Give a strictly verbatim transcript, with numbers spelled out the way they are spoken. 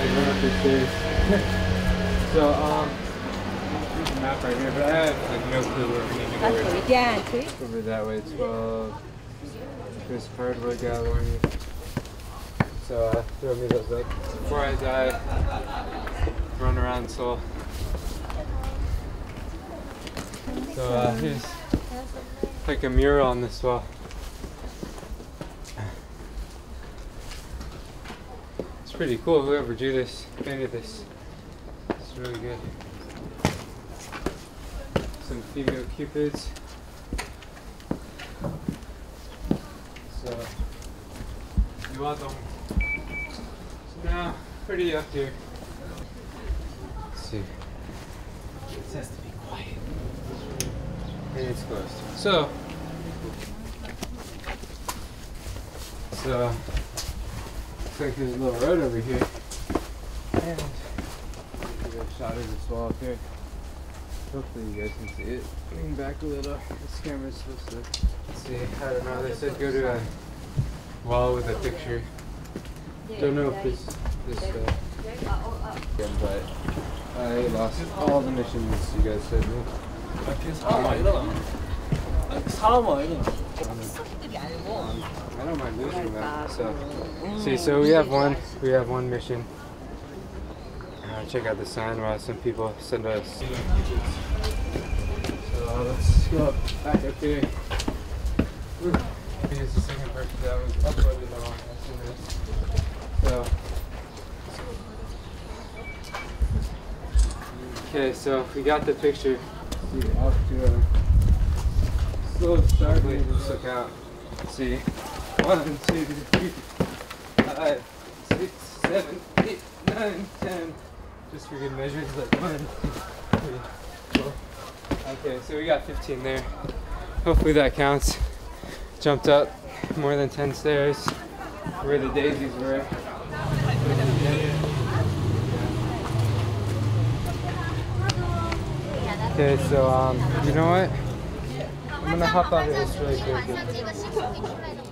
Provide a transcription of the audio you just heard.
like run up the stairs. So um, there's a map right here, but I have like no clue where we need to go. Okay, yeah, okay. Over that way, twelve. There's Hardwood Gallery. So uh, throw me those up. Before I die, run around soul. So uh, here's like a mural on this wall. It's pretty cool, whoever drew this, painted this. It's really good. Some female cupids. So, you want them? No, pretty up here. Let's see. It says to be quiet. And it's closed. So, so looks like there's a little road over here. And I'll give a shot of this wall up here. Hopefully you guys can see it. Lean back a little. This camera's supposed to let's see. I don't know. They said go to a wall with a picture. Don't know if this this uh, but I lost all the missions you guys sent me. I don't mind losing that. So see, so we have one we have one mission. Uh, check out the sign while some people send us. So let's go up back up here. Here's the second person that was uploaded on S N S. So, okay, so we got the picture. See, off to a slow start. Let's look out. Let's see, one, two, three, five, six, seven, eight, nine, ten. Just for good measures, like one, two, three, four. Okay, so we got fifteen there. Hopefully that counts. Jumped up more than ten stairs. Where the daisies were. Okay, so um, you know what? I'm gonna hop out of this really quick.